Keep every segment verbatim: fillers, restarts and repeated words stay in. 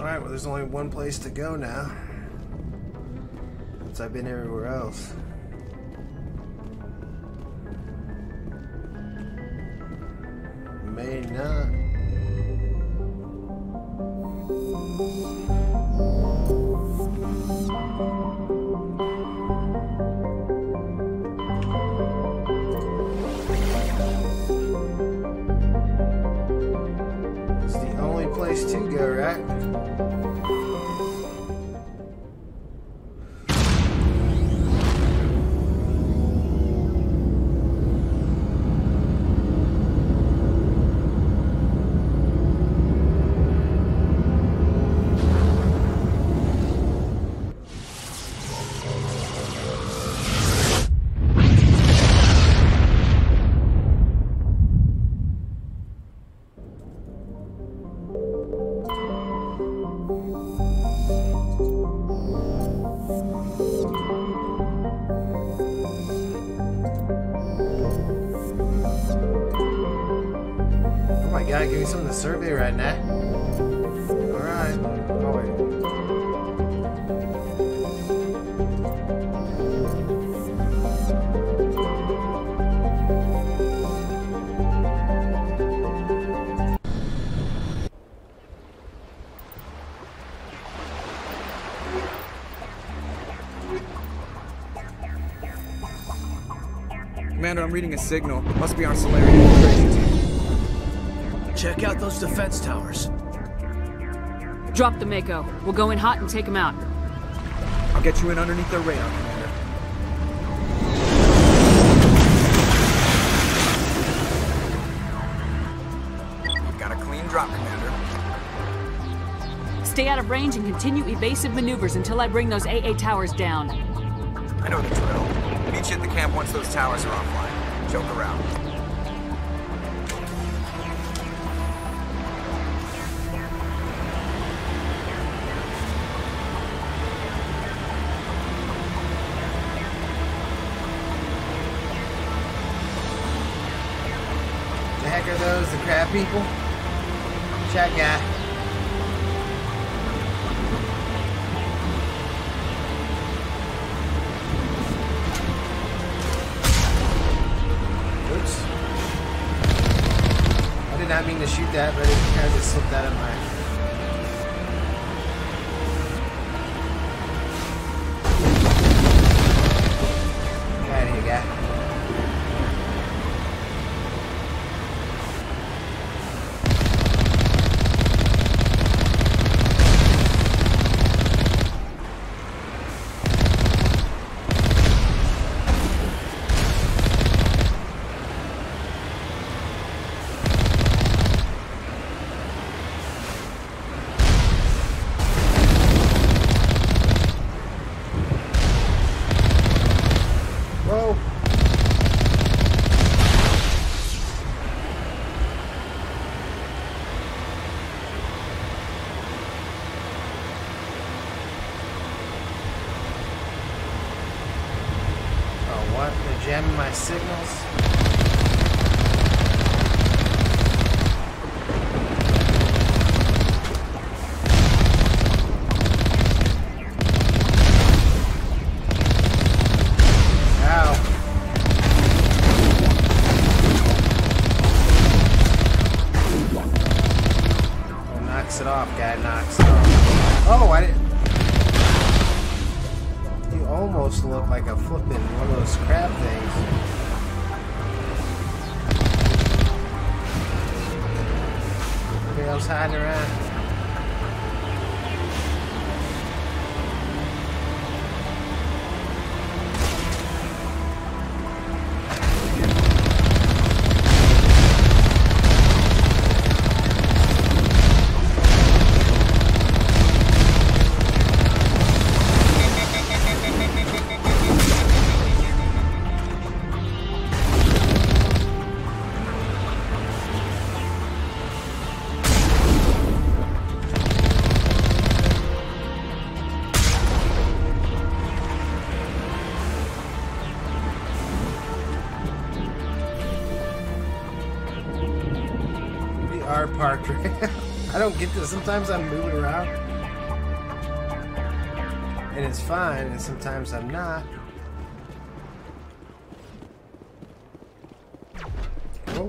Alright, well there's only one place to go now. Since I've been everywhere else. May not. It's the only place to go, right? Survey right now. Alright. Oh wait. Commander, I'm reading a signal. It must be our Salarian. Check out those defense towers. Drop the Mako. We'll go in hot and take them out. I'll get you in underneath their radar, Commander. You've got a clean drop, Commander. Stay out of range and continue evasive maneuvers until I bring those A A towers down. I know the drill. Meet you at the camp once those towers are offline. Joke around. Those the crab people? Chat guy. Oops. I did not mean to shoot that, but it kind of just slipped out of my hand. Parked. I don't get this. Sometimes I'm moving around. and it's fine, and sometimes I'm not. Oh.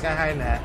Guy hiding that.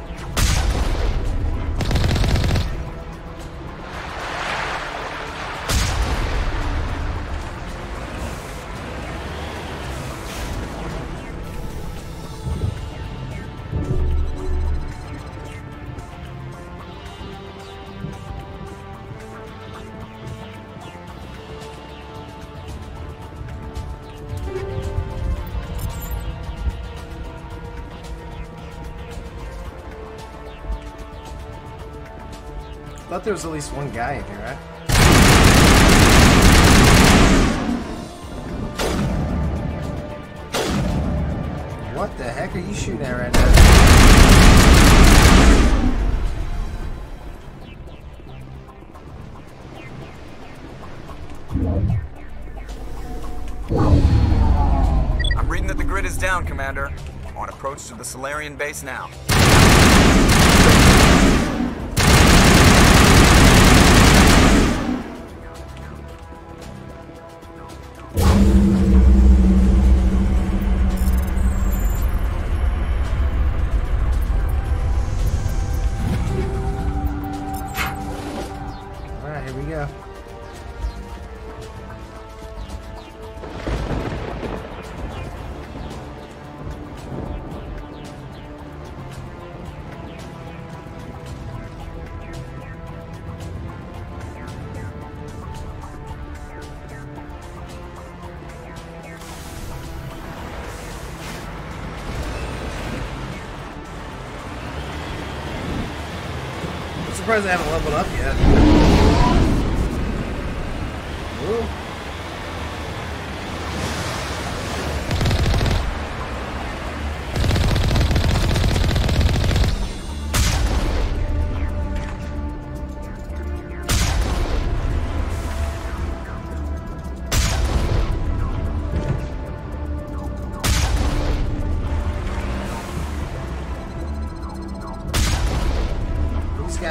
I thought there was at least one guy in here, right? What the heck are you shooting at right now? I'm reading that the grid is down, Commander. I'm on approach to the Salarian base now. surprised I haven't leveled up yet.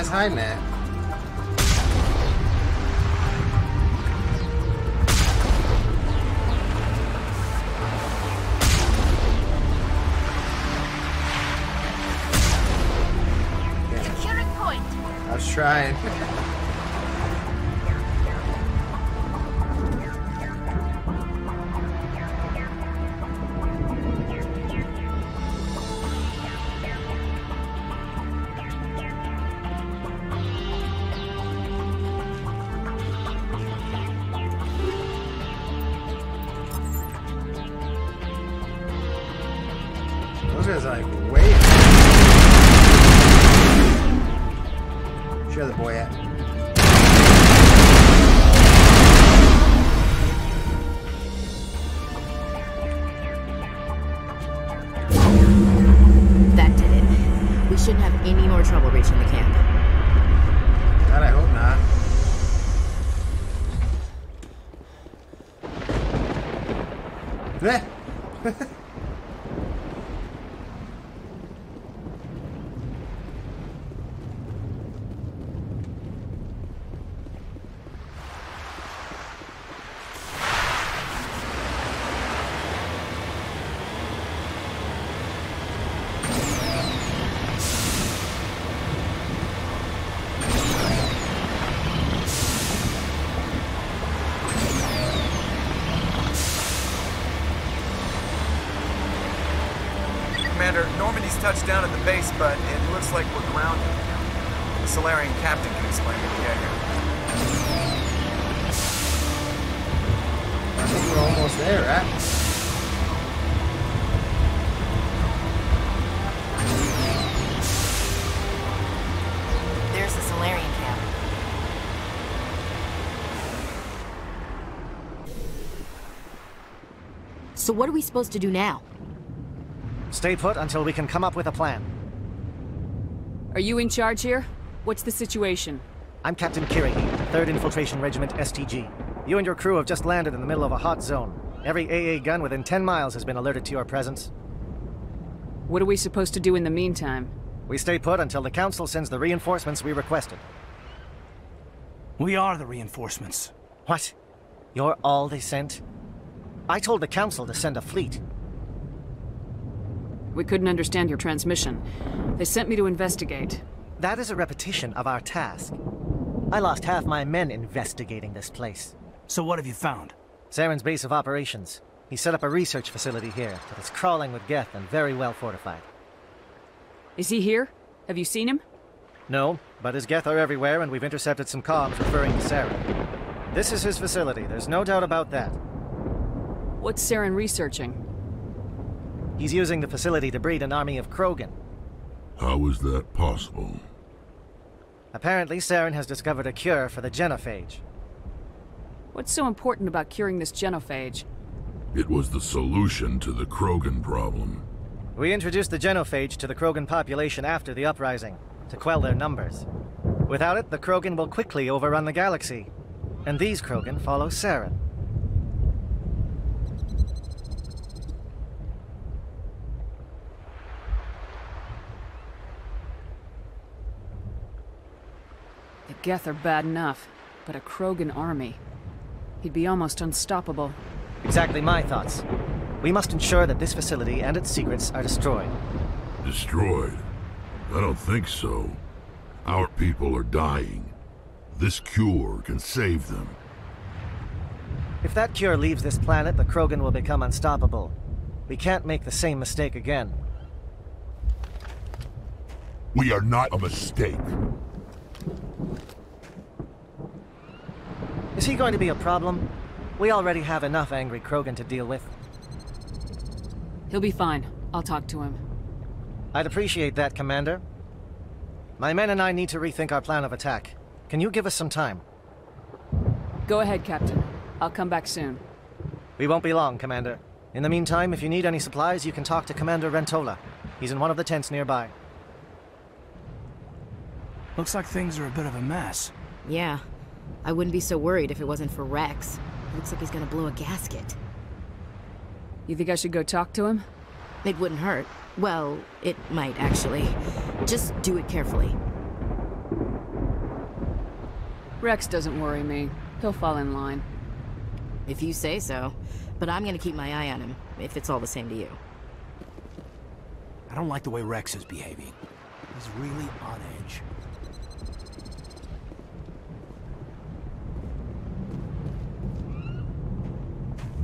Hi, Matt. Securing point. I was trying. Touchdown at the base, but it looks like we're grounded. The Salarian captain can explain it. Yeah, yeah. I think we're almost there, right? So what are we supposed to do now? Stay put until we can come up with a plan. Are you in charge here? What's the situation? I'm Captain Kirrahe, third Infiltration Regiment S T G. You and your crew have just landed in the middle of a hot zone. Every A A gun within ten miles has been alerted to your presence. What are we supposed to do in the meantime? We stay put until the Council sends the reinforcements we requested. We are the reinforcements. What? You're all they sent? I told the Council to send a fleet. We couldn't understand your transmission. They sent me to investigate. That is a repetition of our task. I lost half my men investigating this place. So what have you found? Saren's base of operations. He set up a research facility here, but it's crawling with Geth and very well fortified. Is he here? Have you seen him? No, but his Geth are everywhere and we've intercepted some comms referring to Saren. This is his facility, there's no doubt about that. What's Saren researching? He's using the facility to breed an army of Krogan. How is that possible? Apparently, Saren has discovered a cure for the genophage. What's so important about curing this genophage? It was the solution to the Krogan problem. We introduced the genophage to the Krogan population after the uprising, to quell their numbers. Without it, the Krogan will quickly overrun the galaxy. And these Krogan follow Saren. Geth are bad enough, but a Krogan army. He'd be almost unstoppable. Exactly my thoughts. We must ensure that this facility and its secrets are destroyed. Destroyed? I don't think so. Our people are dying. This cure can save them. If that cure leaves this planet, the Krogan will become unstoppable. We can't make the same mistake again. We are not a mistake. Is he going to be a problem? We already have enough angry Krogan to deal with. He'll be fine. I'll talk to him. I'd appreciate that, Commander. My men and I need to rethink our plan of attack. Can you give us some time? Go ahead, Captain. I'll come back soon. We won't be long, Commander. In the meantime, if you need any supplies, you can talk to Commander Rentola. He's in one of the tents nearby. Looks like things are a bit of a mess. Yeah. I wouldn't be so worried if it wasn't for Rex. Looks like he's gonna blow a gasket. You think I should go talk to him? It wouldn't hurt. Well, it might, actually. Just do it carefully. Rex doesn't worry me. He'll fall in line. If you say so. But I'm gonna keep my eye on him, if it's all the same to you. I don't like the way Rex is behaving. He's really on edge.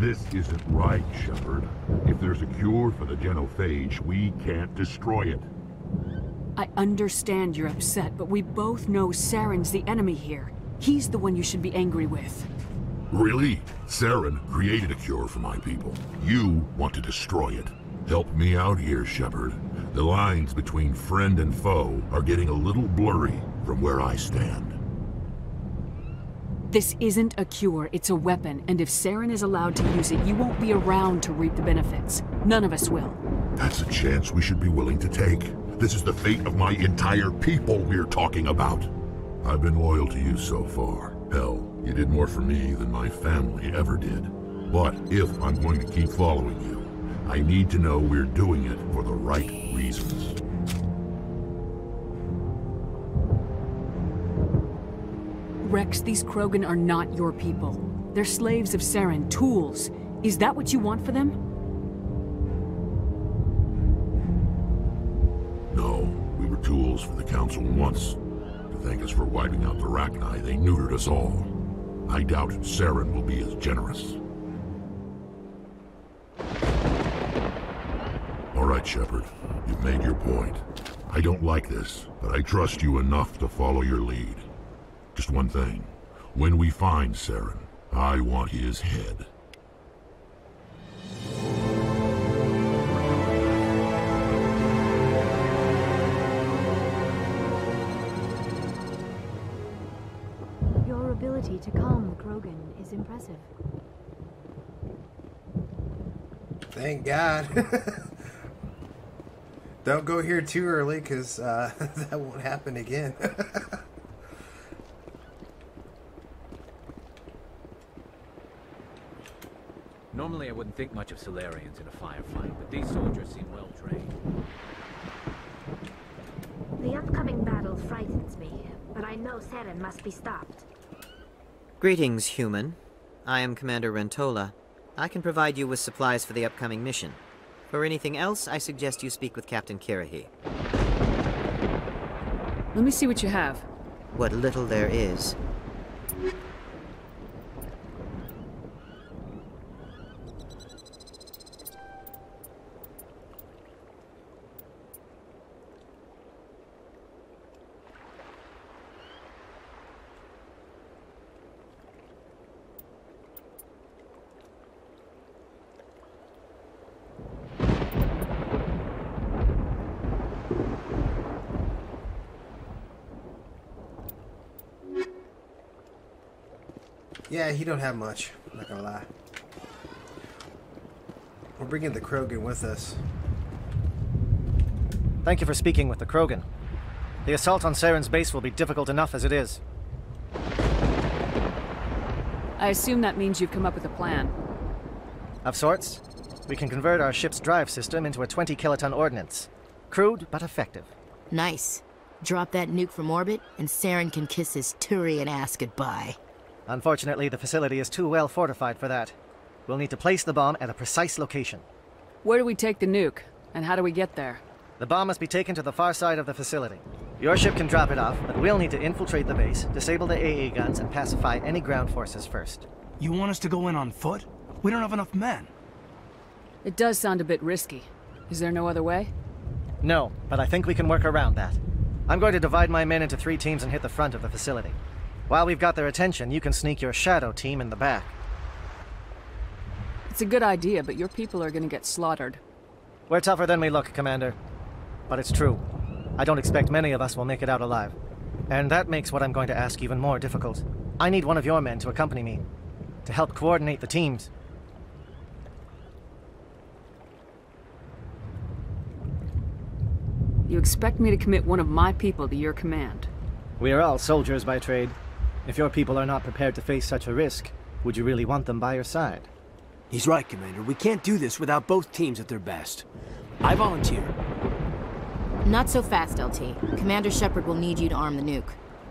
This isn't right, Shepard. If there's a cure for the genophage, we can't destroy it. I understand you're upset, but we both know Saren's the enemy here. He's the one you should be angry with. Really? Saren created a cure for my people. You want to destroy it. Help me out here, Shepard. The lines between friend and foe are getting a little blurry from where I stand. This isn't a cure, it's a weapon, and if Saren is allowed to use it, you won't be around to reap the benefits. None of us will. That's a chance we should be willing to take. This is the fate of my entire people we're talking about. I've been loyal to you so far. Hell, you did more for me than my family ever did. But if I'm going to keep following you, I need to know we're doing it for the right reasons. Rex, these Krogan are not your people. They're slaves of Saren, tools. Is that what you want for them? No, we were tools for the Council once. To thank us for wiping out the Rachni, they neutered us all. I doubt Saren will be as generous. All right, Shepard. You've made your point. I don't like this, but I trust you enough to follow your lead. Just one thing. When we find Saren, I want his head. Your ability to calm the Krogan is impressive. Thank God. Don't go here too early, because uh, that won't happen again. Normally I wouldn't think much of Salarians in a firefight, but these soldiers seem well trained. The upcoming battle frightens me, but I know Saren must be stopped. Greetings, human. I am Commander Rentola. I can provide you with supplies for the upcoming mission. For anything else, I suggest you speak with Captain Kirrahe. Let me see what you have. What little there is. Yeah, he don't have much, I'm not gonna lie. We're bringing the Krogan with us. Thank you for speaking with the Krogan. The assault on Saren's base will be difficult enough as it is. I assume that means you've come up with a plan. Of sorts. We can convert our ship's drive system into a twenty kiloton ordnance. Crude, but effective. Nice. Drop that nuke from orbit, and Saren can kiss his Turian ass goodbye. Unfortunately, the facility is too well fortified for that. We'll need to place the bomb at a precise location. Where do we take the nuke, and how do we get there? The bomb must be taken to the far side of the facility. Your ship can drop it off, but we'll need to infiltrate the base, disable the A A guns, and pacify any ground forces first. You want us to go in on foot? We don't have enough men. It does sound a bit risky. Is there no other way? No, but I think we can work around that. I'm going to divide my men into three teams and hit the front of the facility. While we've got their attention, you can sneak your shadow team in the back. It's a good idea, but your people are gonna get slaughtered. We're tougher than we look, Commander. But it's true. I don't expect many of us will make it out alive. And that makes what I'm going to ask even more difficult. I need one of your men to accompany me, to help coordinate the teams. You expect me to commit one of my people to your command? We are all soldiers by trade. If your people are not prepared to face such a risk, would you really want them by your side? He's right, Commander. We can't do this without both teams at their best. I volunteer. Not so fast, L T. Commander Shepard will need you to arm the nuke.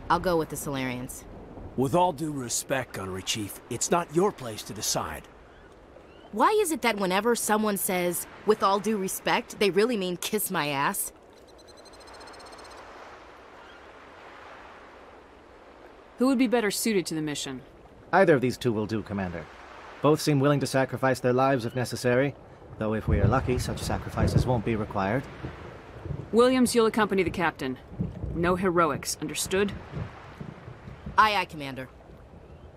I'll go with the Salarians. With all due respect, Gunnery Chief, it's not your place to decide. Why is it that whenever someone says, with all due respect, they really mean kiss my ass? Who would be better suited to the mission? Either of these two will do, Commander. Both seem willing to sacrifice their lives if necessary, though if we are lucky, such sacrifices won't be required. Williams, you'll accompany the captain. No heroics, understood? Aye, aye, Commander.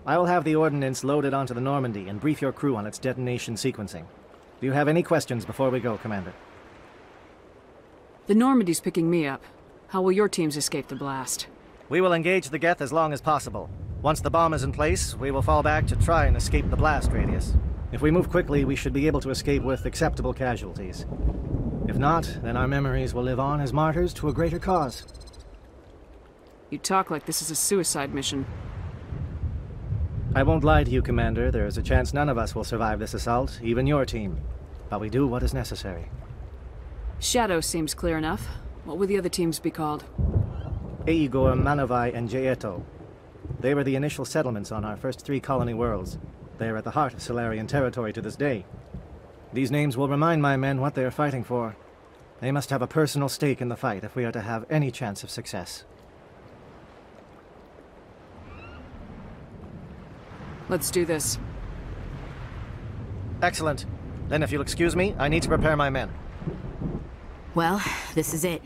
I will have the ordnance loaded onto the Normandy and brief your crew on its detonation sequencing. Do you have any questions before we go, Commander? The Normandy's picking me up. How will your teams escape the blast? We will engage the Geth as long as possible. Once the bomb is in place, we will fall back to try and escape the blast radius. If we move quickly, we should be able to escape with acceptable casualties. If not, then our memories will live on as martyrs to a greater cause. You talk like this is a suicide mission. I won't lie to you, Commander. There is a chance none of us will survive this assault, even your team. But we do what is necessary. Shadow seems clear enough. What would the other teams be called? Aegor, Manavai, and Jayeto. They were the initial settlements on our first three colony worlds. They are at the heart of Salarian territory to this day. These names will remind my men what they are fighting for. They must have a personal stake in the fight if we are to have any chance of success. Let's do this. Excellent. Then if you'll excuse me, I need to prepare my men. Well, this is it.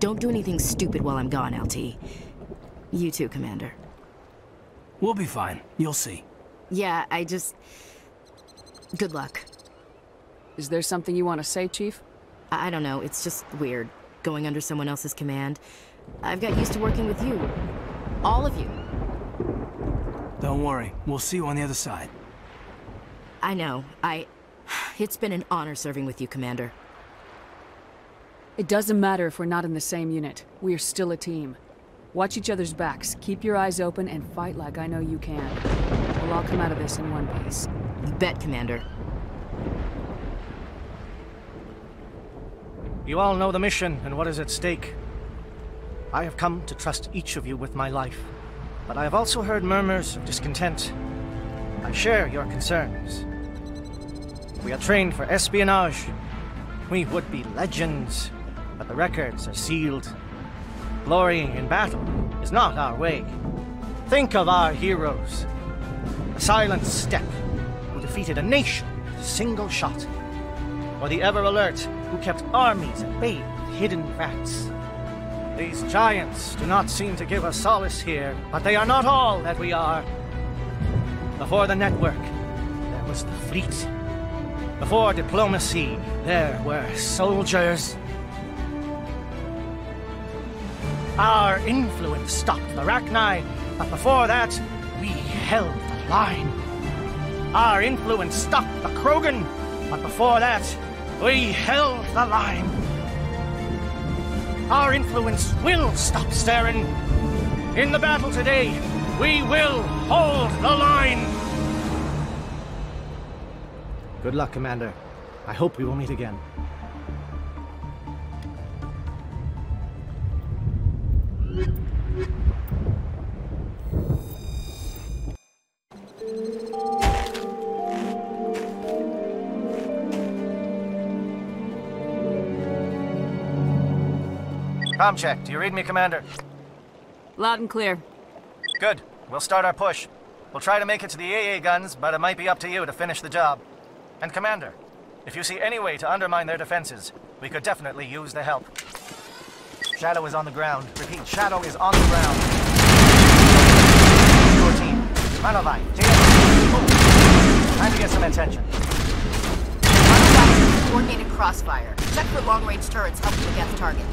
Don't do anything stupid while I'm gone, L T. You too, Commander. We'll be fine. You'll see. Yeah, I just... Good luck. Is there something you want to say, Chief? I, I don't know. It's just weird, going under someone else's command. I've got used to working with you. All of you. Don't worry. We'll see you on the other side. I know. I... It's been an honor serving with you, Commander. It doesn't matter if we're not in the same unit. We are still a team. Watch each other's backs, keep your eyes open, and fight like I know you can. We'll all come out of this in one piece. You bet, Commander. You all know the mission and what is at stake. I have come to trust each of you with my life, but I have also heard murmurs of discontent. I share your concerns. We are trained for espionage. We would be legends. But the records are sealed. Glorying in battle is not our way. Think of our heroes. The Silent Step, who defeated a nation with a single shot. Or the Ever Alert, who kept armies at bay with hidden rats. These giants do not seem to give us solace here, but they are not all that we are. Before the network, there was the fleet. Before diplomacy, there were soldiers. Our influence stopped the Rachni, but before that, we held the line. Our influence stopped the Krogan, but before that, we held the line. Our influence will stop Saren. In the battle today, we will hold the line. Good luck, Commander. I hope we will meet again. Comm check. Do you read me, Commander? Loud and clear. Good. We'll start our push. We'll try to make it to the A A guns, but it might be up to you to finish the job. And Commander, if you see any way to undermine their defenses, we could definitely use the help. Shadow is on the ground. Repeat, Shadow is on the ground. Your team. Manovai, J S, time to get some attention. Manovai, coordinated crossfire. Check for long-range turrets helping the Geth target.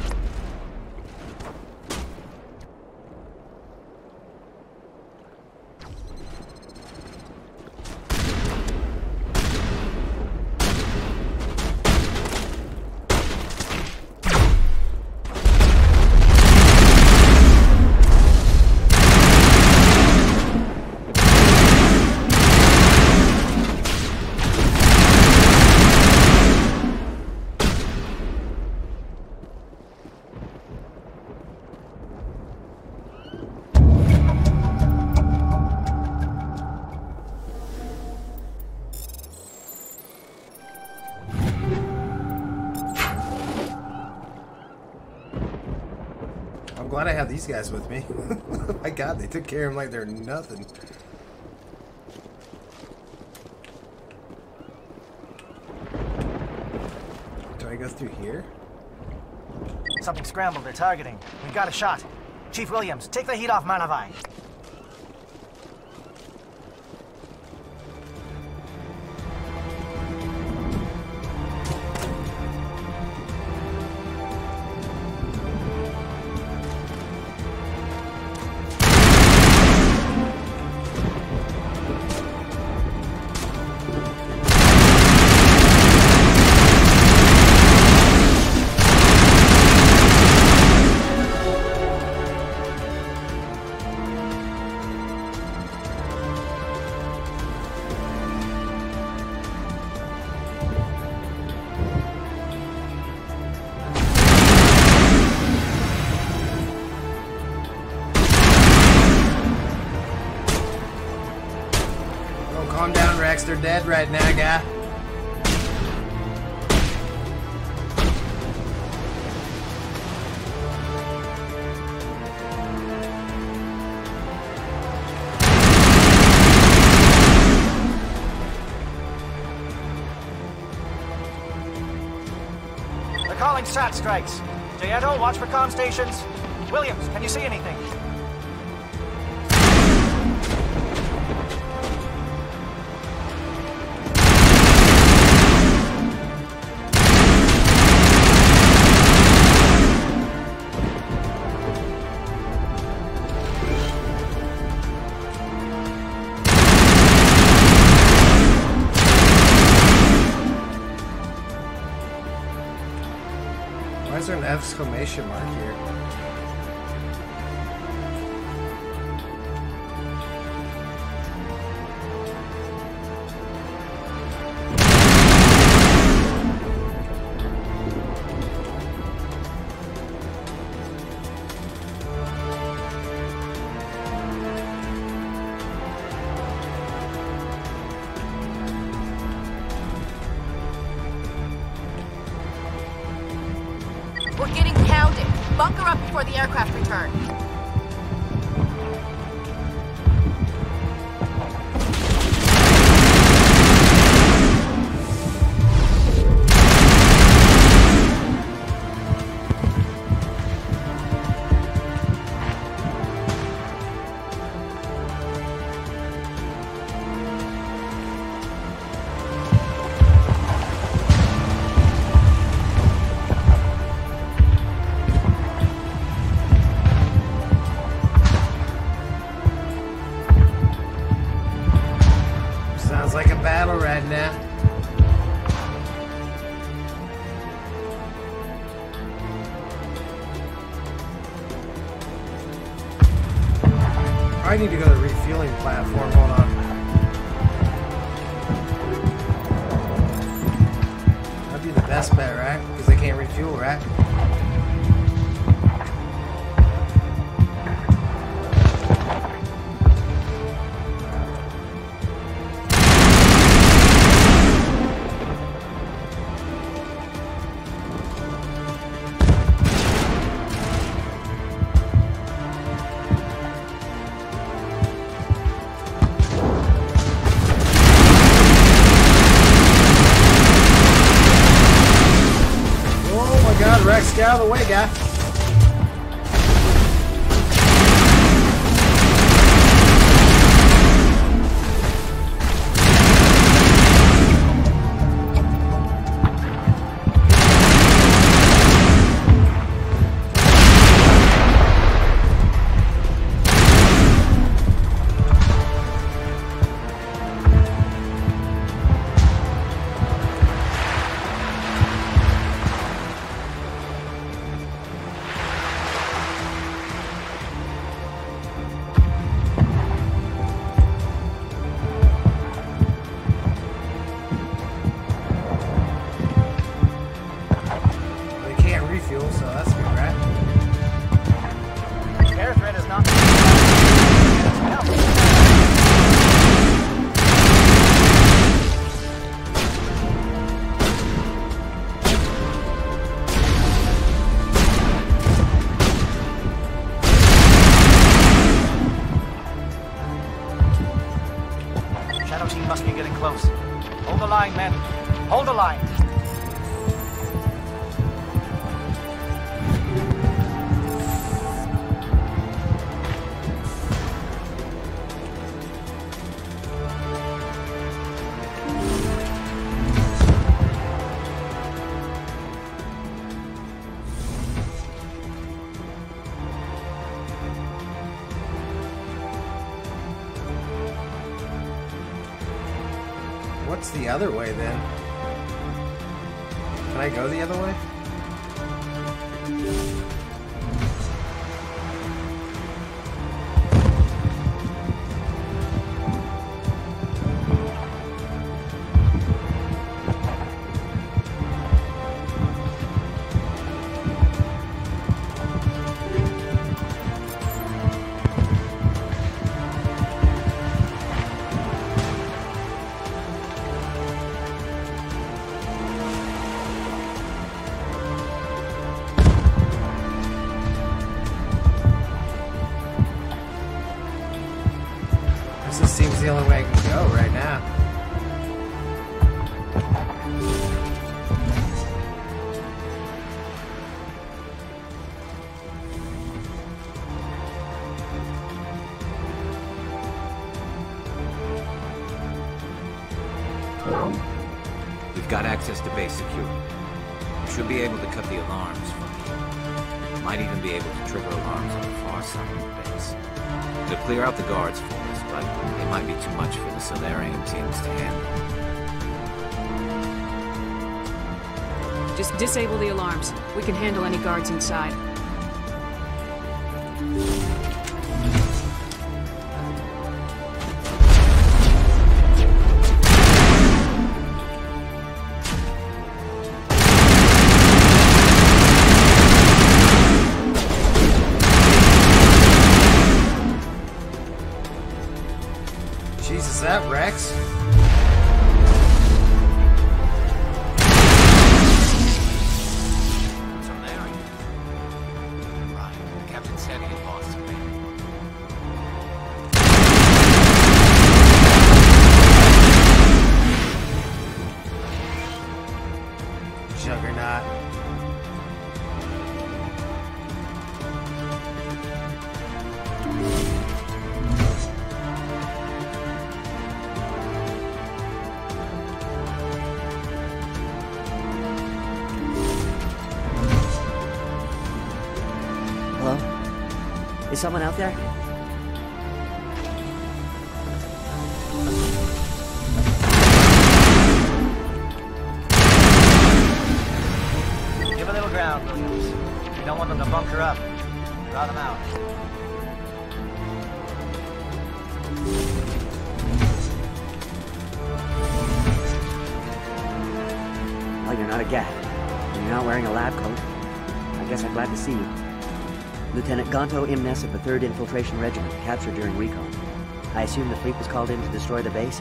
I'm glad I have these guys with me. My God, they took care of him like they're nothing. Do I go through here? Something scrambled. They're targeting. We've got a shot. Chief Williams, take the heat off Manavai. They're dead right now, guy. They're calling sat strikes. Diego, watch for comm stations. Williams, can you see anything? An exclamation mark here. Get out of the way, guy. What's the other way then? Can I go the other way? To base security. We should be able to cut the alarms from here. Might even be able to trigger alarms on the far side of the base. They'll clear out the guards for us, but they might be too much for the Salarian teams to handle. Just disable the alarms. We can handle any guards inside. Someone out there? Give a little ground, Williams. You don't want them to bunker up. Draw them out. Well, you're not a Geth. You're not wearing a lab coat. I guess I'm glad to see you. Lieutenant Ganto Imnes of the third Infiltration Regiment, captured during recon. I assume the fleet was called in to destroy the base?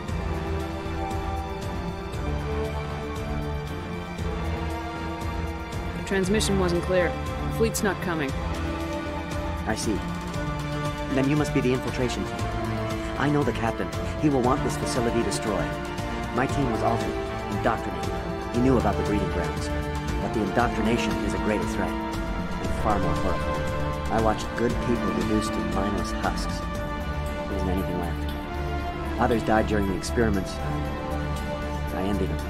The transmission wasn't clear. The fleet's not coming. I see. Then you must be the infiltration team. I know the captain. He will want this facility destroyed. My team was altered, indoctrinated. He knew about the breeding grounds. But the indoctrination is a greater threat, and far more horrifying. I watched good people reduced to mindless husks. There wasn't anything left. Others died during the experiments. I envied them.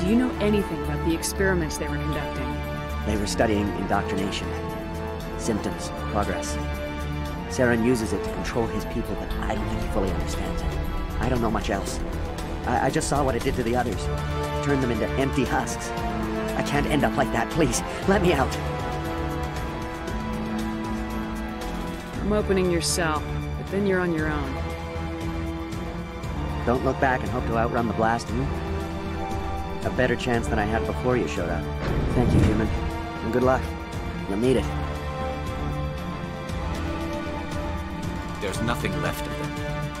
Do you know anything about the experiments they were conducting? They were studying indoctrination. Symptoms, progress. Saren uses it to control his people, but I don't think he fully understands it. I don't know much else. I, I just saw what it did to the others. Turned them into empty husks. I can't end up like that, please. Let me out. I'm opening your cell, but then you're on your own. Don't look back and hope to outrun the blast, do you? A better chance than I had before you showed up. Thank you, human. And good luck. You'll need it. There's nothing left of them.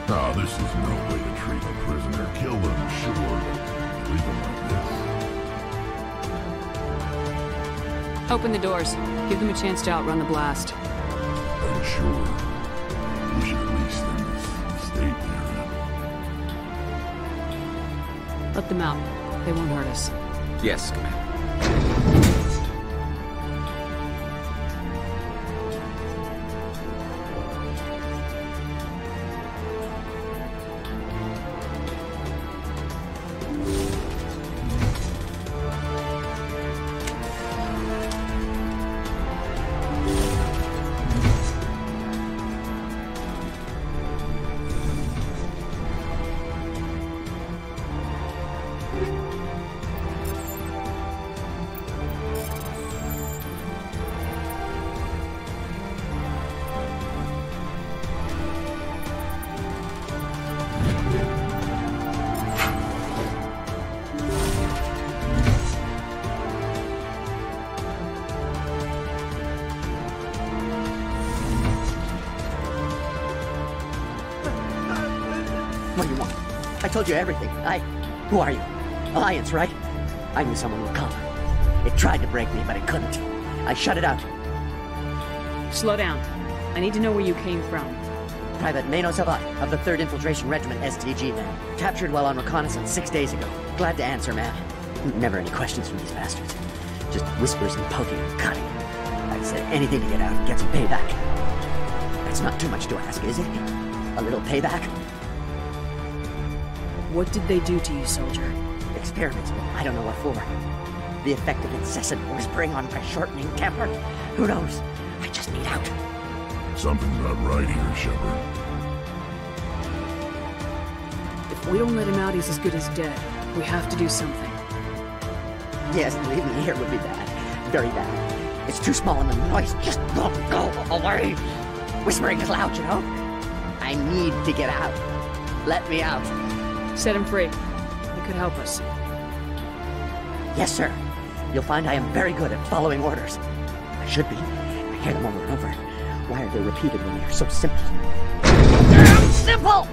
Oh, this is no way to treat a prisoner. Kill them, sure. Leave them like this. Open the doors. Give them a chance to outrun the blast. I'm sure we should release them and stay there. Let them out. They won't hurt us. Yes, Commander. What do you want? I told you everything. I... Who are you? Alliance, right? I knew someone would come. It tried to break me, but it couldn't. I shut it out. Slow down. I need to know where you came from. Private Menosavat of the third Infiltration Regiment, S T G, man. Captured while on reconnaissance six days ago. Glad to answer, man. Never any questions from these bastards. Just whispers and poking and cutting. I'd say anything to get out, get some payback. That's not too much to ask, is it? A little payback? What did they do to you, soldier? Experiments, man. I don't know what for. The effect of incessant whispering on my shortening temper? Who knows? I just need out. Something's not right here, Shepard. If we don't let him out, he's as good as dead. We have to do something. Yes, leaving me here would be bad. Very bad. It's too small and the noise just won't go away. Whispering is loud, you know? I need to get out. Let me out. Set him free. It could help us. Yes, sir. You'll find I am very good at following orders. I should be. I hear them over and over. Why are they repeated when they're so simple? Damn simple!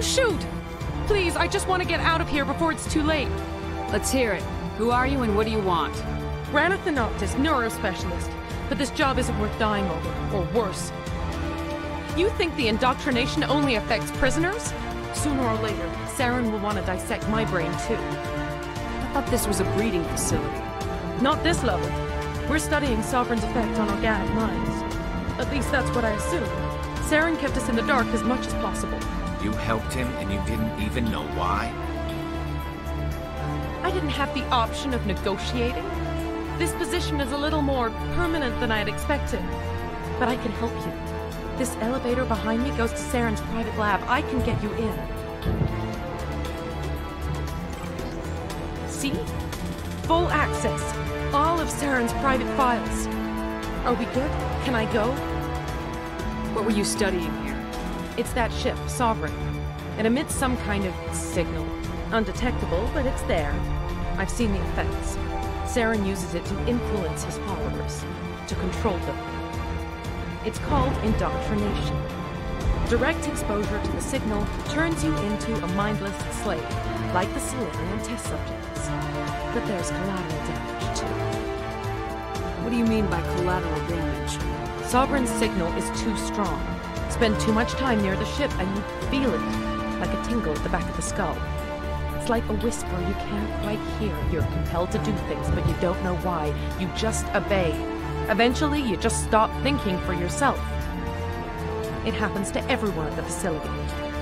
Shoot! Please, I just want to get out of here before it's too late. Let's hear it. Who are you and what do you want? Ranathanoptis, neurospecialist. But this job isn't worth dying over, or worse. You think the indoctrination only affects prisoners? Sooner or later, Saren will want to dissect my brain too. I thought this was a breeding facility. Not this level. We're studying Sovereign's effect on organic minds. At least that's what I assume. Saren kept us in the dark as much as possible. You helped him, and you didn't even know why? I didn't have the option of negotiating. This position is a little more permanent than I had expected. But I can help you. This elevator behind me goes to Saren's private lab. I can get you in. See? Full access. All of Saren's private files. Are we good? Can I go? What were you studying here? It's that ship, Sovereign. It emits some kind of signal. Undetectable, but it's there. I've seen the effects. Saren uses it to influence his followers, to control them. It's called indoctrination. Direct exposure to the signal turns you into a mindless slave, like the Salarian test subjects. But there's collateral damage, too. What do you mean by collateral damage? Sovereign's signal is too strong. Spend too much time near the ship and you feel it, like a tingle at the back of the skull. It's like a whisper you can't quite hear. You're compelled to do things, but you don't know why. You just obey. Eventually, you just stop thinking for yourself. It happens to everyone at the facility.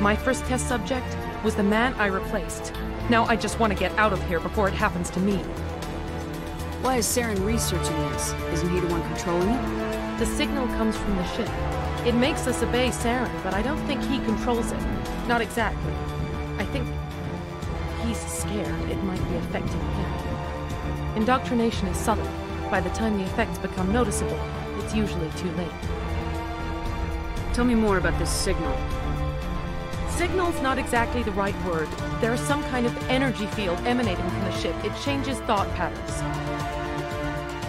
My first test subject was the man I replaced. Now I just want to get out of here before it happens to me. Why is Saren researching this? Isn't he the one controlling it? The signal comes from the ship. It makes us obey Saren, but I don't think he controls it. Not exactly. I think he's scared it might be affecting him. Indoctrination is subtle. By the time the effects become noticeable, it's usually too late. Tell me more about this signal. Signal's not exactly the right word. There is some kind of energy field emanating from the ship. It changes thought patterns.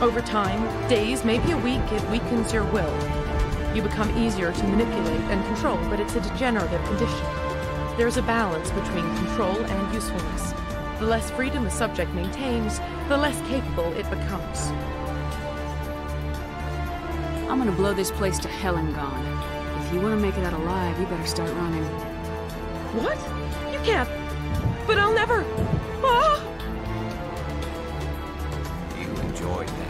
Over time, days, maybe a week, it weakens your will. You become easier to manipulate and control, but it's a degenerative condition. There's a balance between control and usefulness. The less freedom the subject maintains, the less capable it becomes. I'm gonna blow this place to hell and gone. If you want to make it out alive, you better start running. What? You can't. But I'll never. Ah! You enjoyed that.